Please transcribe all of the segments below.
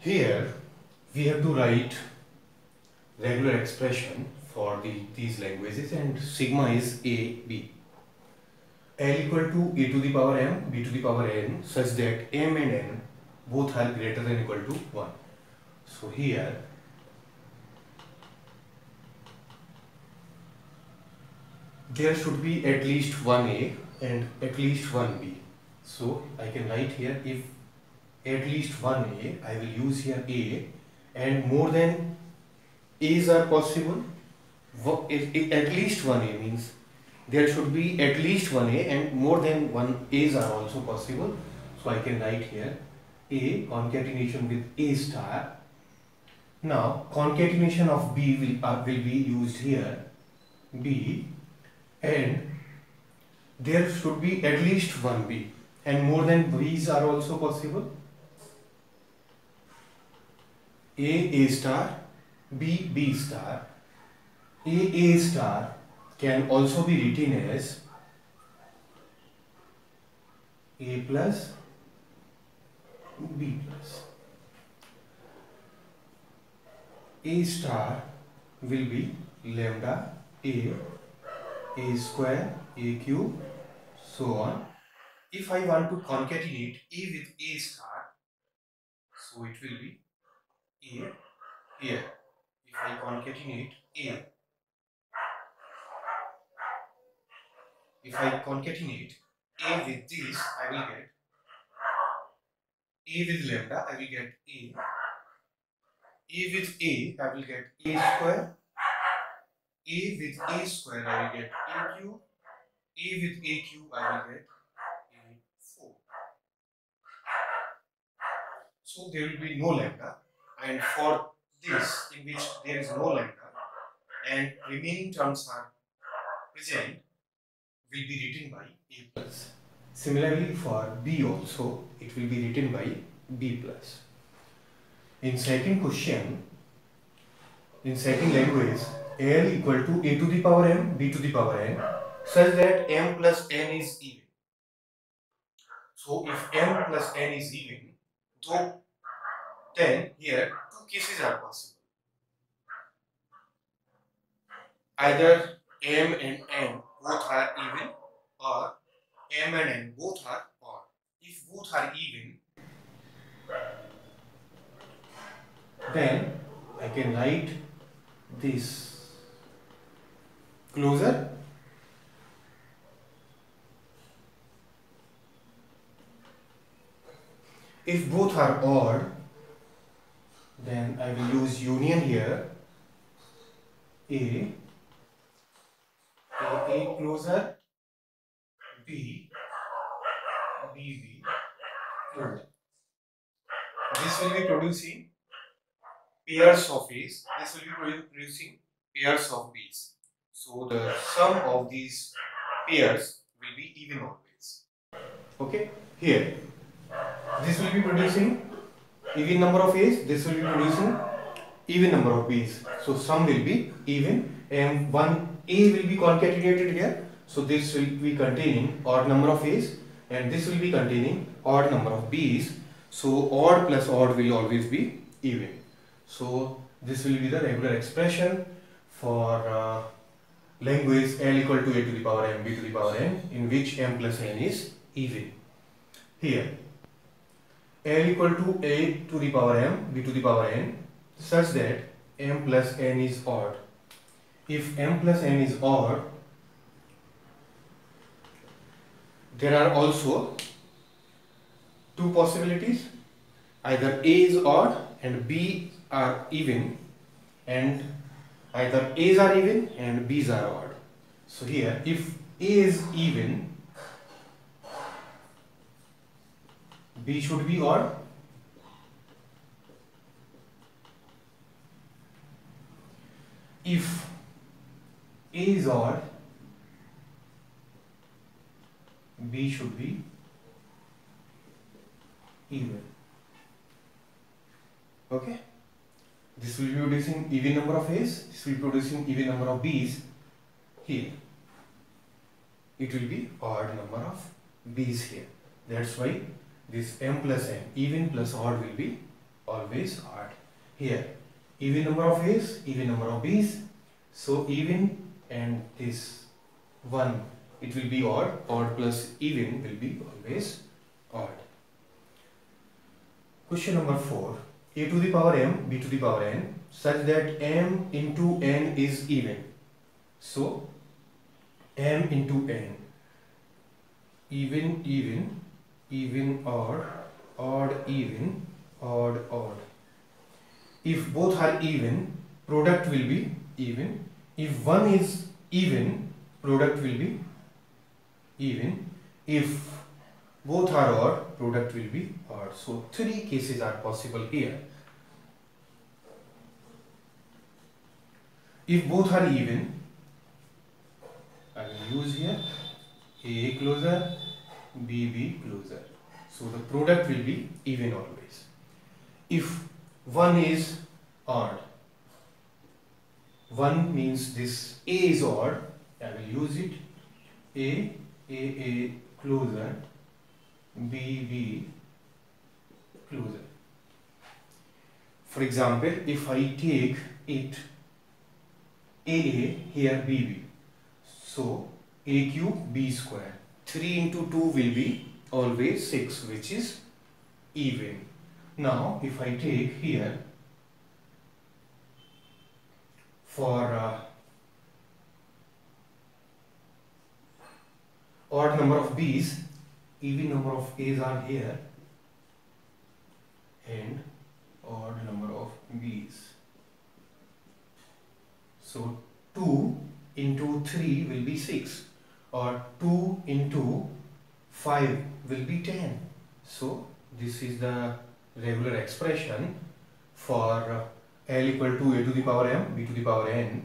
Here we have to write regular expression for these languages, and sigma is AB. L equal to e to the power m, b to the power n, such that m and n both are greater than or equal to 1. So here there should be at least one A and at least one B. So I can write here, if at least one A, I will use here A, and more than A's are possible. At least one A means there should be at least one A, and more than one A's are also possible. So I can write here A concatenation with A star. Now concatenation of B will be used here, B, and there should be at least one B, and more than B's are also possible. A star, B, B star. A star can also be written as A plus B plus. A star will be lambda A square, A cube, so on. If I want to concatenate A with A star, so it will be A here. If I concatenate A, with this, I will get A with lambda, I will get A. A with A, I will get A square. A with A square, I will get A cube. A with A cube, I will get A4. So there will be no lambda, and for this, in which there is no lambda and remaining terms are present, will be written by A plus. Similarly for B also, it will be written by B plus. In second question, in second language, L equal to A to the power m, B to the power n, such that m plus n is even. So if m plus n is even, then here two cases are possible. Either m and n both are even, or m and n both are odd. If both are even, then I can write this closer. If both are odd, then I will use union here, A closer, B, B closer. This will be producing pairs of A's, this will be producing pairs of B's. So the sum of these pairs will be even always. Okay, here this will be producing even number of A's, this will be producing even number of B's. So sum will be even, and one A will be concatenated here. So this will be containing odd number of A's, and this will be containing odd number of B's. So odd plus odd will always be even. So this will be the regular expression for language L equal to A to the power m, B to the power n, in which m plus n is even. Here L equal to A to the power m, B to the power n, such that m plus n is odd. If m plus n is odd, there are also two possibilities. Either A is odd and B are even, and either A's are even and B's are odd. So here if A is even, B should be odd. If A is odd, B should be even. Okay? This will be producing even number of A's, this will be producing even number of B's. Here it will be odd number of B's here. That's why this m plus n, even plus odd, will be odd. always odd. Here, even number of A's, even number of B's. So even and this one, it will be odd. Odd plus even will be always odd. Question number 4. A to the power m, b to the power n, such that m into n is even. So m into n, even even, even odd, odd even, odd odd. If both are even, product will be even. If one is even, product will be even. If both are odd, product will be odd. So 3 cases are possible here. If both are even, I will use here A closer, B closer. So the product will be even always. If one is odd, one means this A is odd, I will use it A closer, B closer. For example, if I take it A here B. So A cube B square. 3 into 2 will be always 6, which is even. Now if I take here for odd number of B's, even number of A's are here and odd number of B's. So 2 into 3 will be 6, or 2 into 5 will be 10. So this is the regular expression for L equal to A to the power m, B to the power n,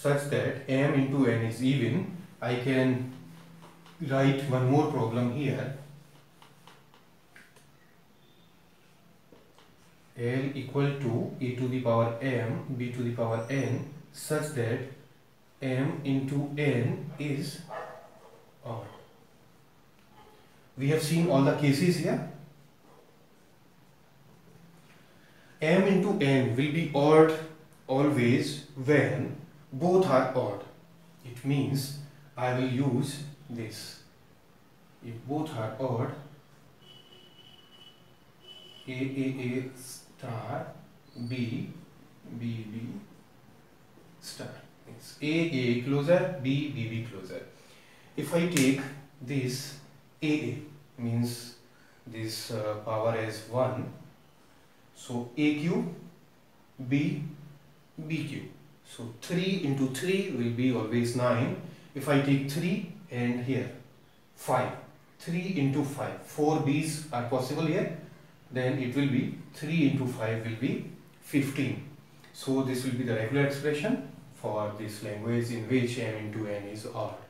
such that m into n is even. I can write one more problem here. L equal to A to the power m, B to the power n, such that m into n is odd. We have seen all the cases here. M into n will be odd always when both are odd. It means I will use this. If both are odd, A star, B star. A closer, B closer. If I take this A means this power as 1, so A cube, B cube. So 3 into 3 will be always 9. If I take 3 and here 5, 3 into 5, 4 B's are possible here, then it will be 3 into 5 will be 15. So this will be the regular expression for this language in which m into n is odd.